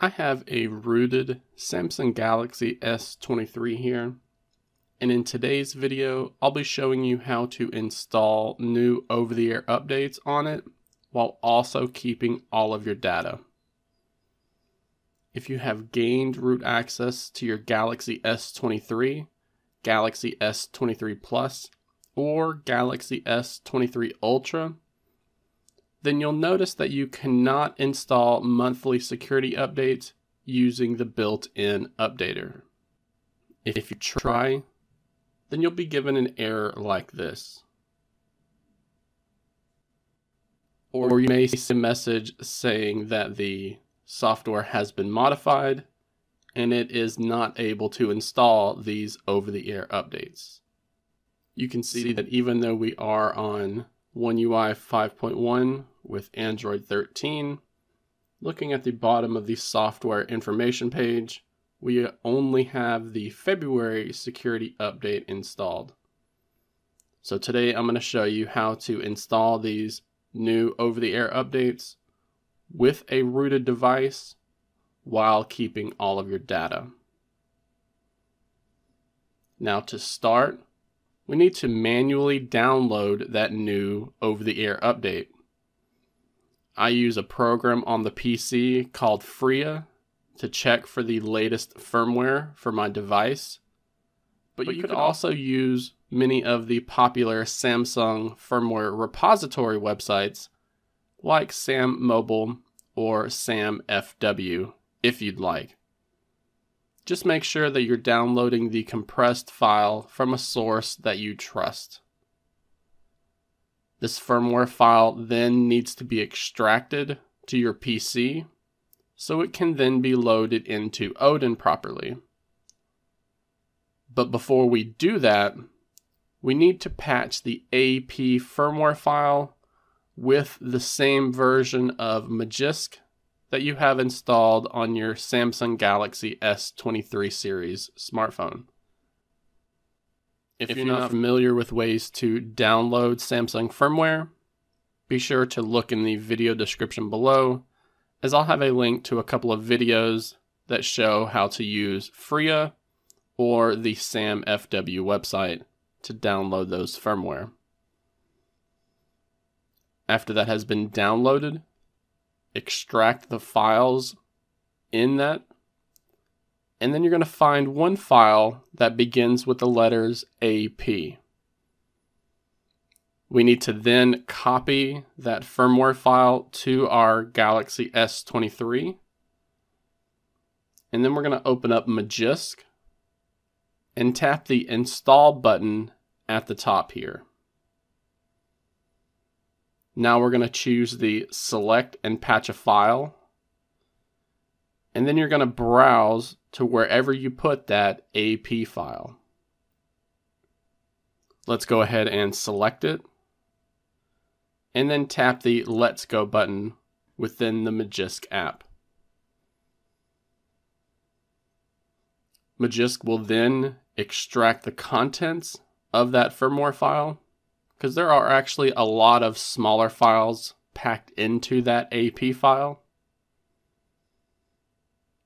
I have a rooted Samsung Galaxy S23 here, and in today's video I'll be showing you how to install new over-the-air updates on it while also keeping all of your data. If you have gained root access to your Galaxy S23, Galaxy S23+, or Galaxy S23 Ultra, then you'll notice that you cannot install monthly security updates using the built-in updater. If you try, then you'll be given an error like this. Or you may see a message saying that the software has been modified and it is not able to install these over-the-air updates. You can see that even though we are on One UI 5.1 with Android 13, looking at the bottom of the software information page, we only have the February security update installed. So today I'm going to show you how to install these new over-the-air updates with a rooted device while keeping all of your data. Now to start, we need to manually download that new over-the-air update. I use a program on the PC called Frija to check for the latest firmware for my device, but you could also use many of the popular Samsung firmware repository websites like SamMobile or SamFW if you'd like. Just make sure that you're downloading the compressed file from a source that you trust. This firmware file then needs to be extracted to your PC so it can then be loaded into Odin properly. But before we do that, we need to patch the AP firmware file with the same version of Magisk that you have installed on your Samsung Galaxy S23 series smartphone. If you're not familiar with ways to download Samsung firmware, be sure to look in the video description below, as I'll have a link to a couple of videos that show how to use Frija or the SamFW website to download those firmware. After that has been downloaded, extract the files in that, and then you're going to find one file that begins with the letters AP. We need to then copy that firmware file to our Galaxy S23, and then we're going to open up Magisk and tap the install button at the top here. Now we're going to choose the select and patch a file, and then you're going to browse to wherever you put that AP file. Let's go ahead and select it, and then tap the Let's Go button within the Magisk app. Magisk will then extract the contents of that firmware file, because there are actually a lot of smaller files packed into that AP file.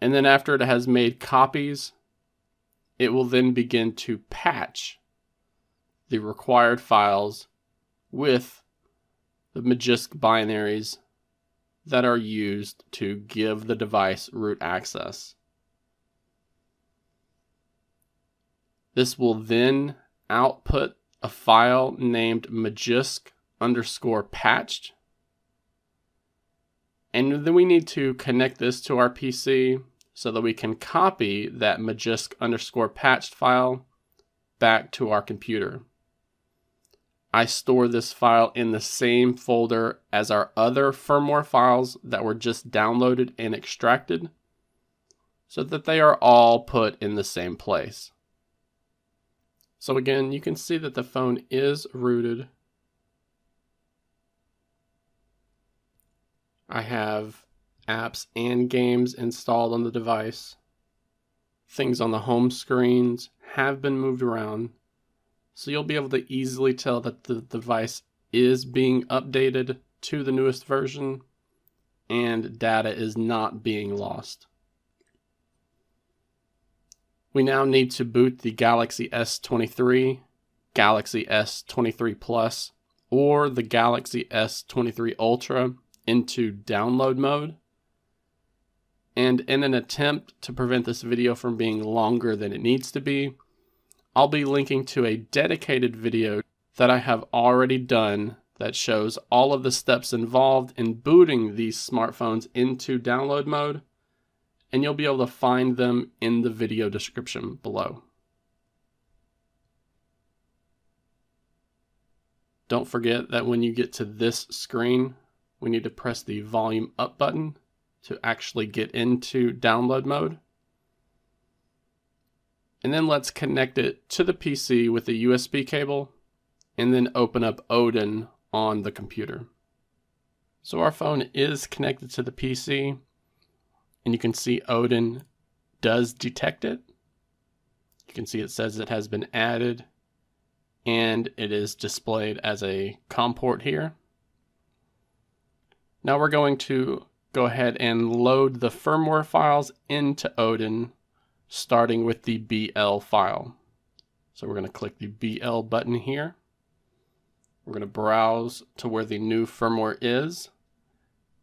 And then after it has made copies, it will then begin to patch the required files with the Magisk binaries that are used to give the device root access. This will then output a file named magisk_patched, and then we need to connect this to our PC so that we can copy that magisk_patched file back to our computer. I store this file in the same folder as our other firmware files that were just downloaded and extracted, so that they are all put in the same place. So again, you can see that the phone is rooted. I have apps and games installed on the device. Things on the home screens have been moved around, so you'll be able to easily tell that the device is being updated to the newest version and data is not being lost. We now need to boot the Galaxy S23, Galaxy S23+, or the Galaxy S23 Ultra into download mode. And in an attempt to prevent this video from being longer than it needs to be, I'll be linking to a dedicated video that I have already done that shows all of the steps involved in booting these smartphones into download mode, and you'll be able to find them in the video description below. Don't forget that when you get to this screen, we need to press the volume up button to actually get into download mode. And then let's connect it to the PC with a USB cable and then open up Odin on the computer. So our phone is connected to the PC, and you can see Odin does detect it. You can see it says it has been added, and it is displayed as a COM port here. Now we're going to go ahead and load the firmware files into Odin, starting with the BL file. So we're going to click the BL button here. We're going to browse to where the new firmware is,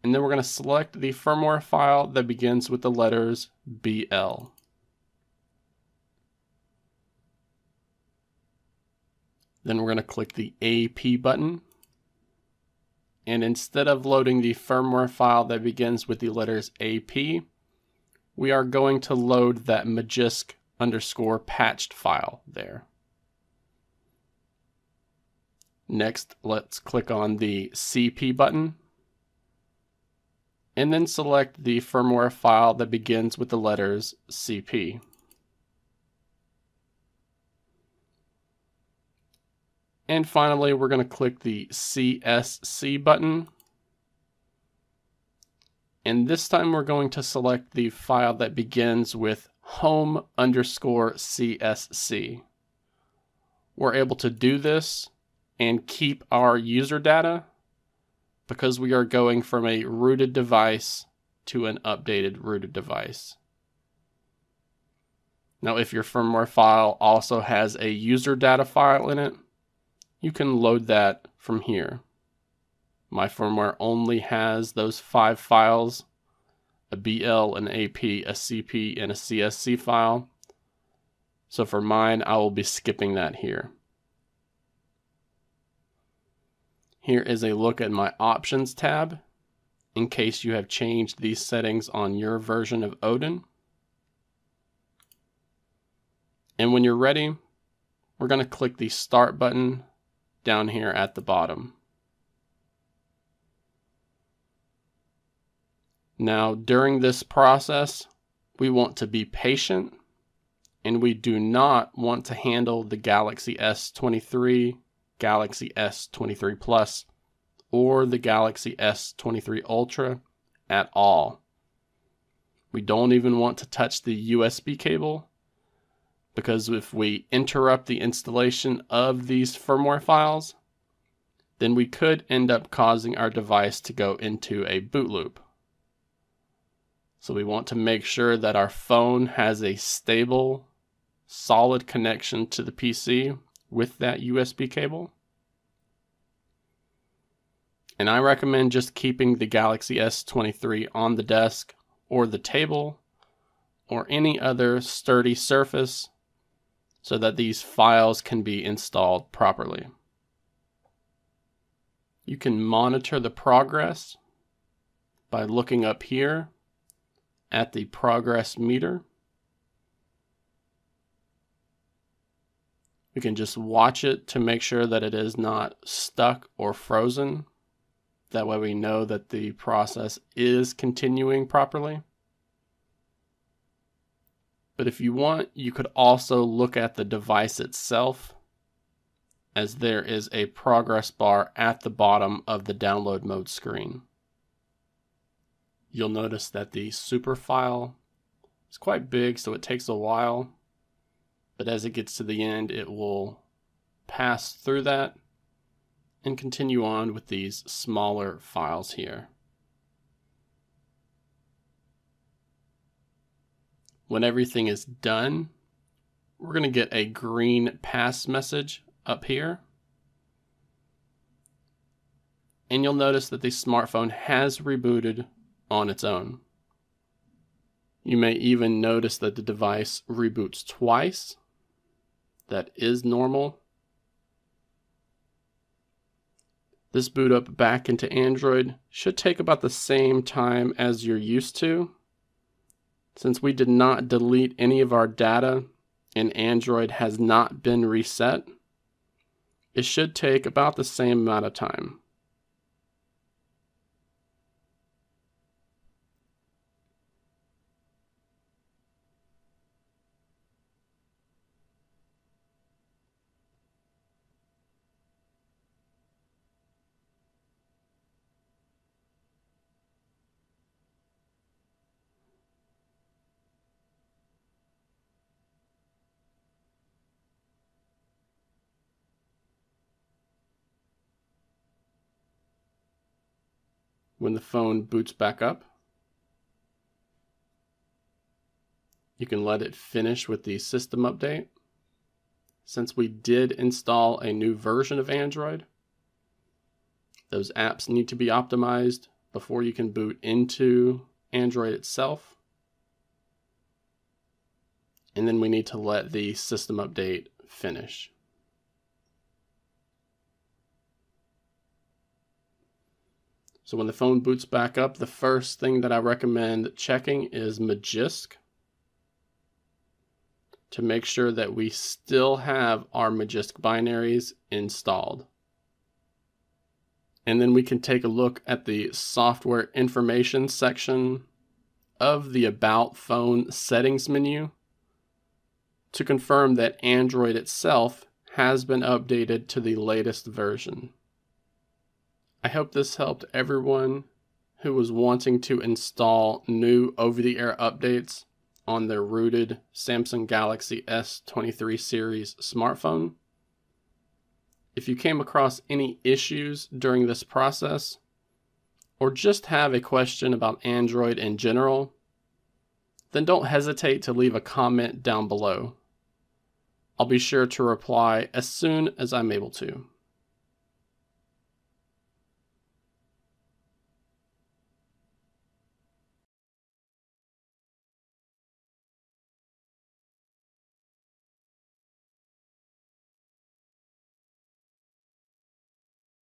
and then we're going to select the firmware file that begins with the letters BL. Then we're going to click the AP button, and instead of loading the firmware file that begins with the letters AP, we are going to load that Magisk _patched file there. Next, let's click on the CP button, and then select the firmware file that begins with the letters CP. And finally, we're going to click the CSC button, and this time we're going to select the file that begins with home _CSC. We're able to do this and keep our user data because we are going from a rooted device to an updated rooted device. Now, if your firmware file also has a user data file in it, you can load that from here. My firmware only has those 5 files, a BL, an AP, a CP, and a CSC file. So for mine, I will be skipping that here. Here is a look at my options tab in case you have changed these settings on your version of Odin. And when you're ready, we're going to click the start button down here at the bottom. Now, during this process, we want to be patient, and we do not want to handle the Galaxy S23, Galaxy S23+, or the Galaxy S23 Ultra at all. We don't even want to touch the USB cable, because if we interrupt the installation of these firmware files, then we could end up causing our device to go into a boot loop. So we want to make sure that our phone has a stable, solid connection to the PC with that USB cable. And I recommend just keeping the Galaxy S23 on the desk or the table or any other sturdy surface so that these files can be installed properly. You can monitor the progress by looking up here at the progress meter. We can just watch it to make sure that it is not stuck or frozen. That way we know that the process is continuing properly. But if you want, you could also look at the device itself, as there is a progress bar at the bottom of the download mode screen. You'll notice that the super file is quite big, so it takes a while, but as it gets to the end, it will pass through that and continue on with these smaller files here. When everything is done, we're going to get a green pass message up here. And you'll notice that the smartphone has rebooted on its own. You may even notice that the device reboots twice. That is normal. This boot up back into Android should take about the same time as you're used to. Since we did not delete any of our data and Android has not been reset, it should take about the same amount of time. When the phone boots back up, you can let it finish with the system update. Since we did install a new version of Android, those apps need to be optimized before you can boot into Android itself. And then we need to let the system update finish. So when the phone boots back up, the first thing that I recommend checking is Magisk to make sure that we still have our Magisk binaries installed. And then we can take a look at the software information section of the About Phone settings menu to confirm that Android itself has been updated to the latest version. I hope this helped everyone who was wanting to install new over-the-air updates on their rooted Samsung Galaxy S23 series smartphone. If you came across any issues during this process, or just have a question about Android in general, then don't hesitate to leave a comment down below. I'll be sure to reply as soon as I'm able to.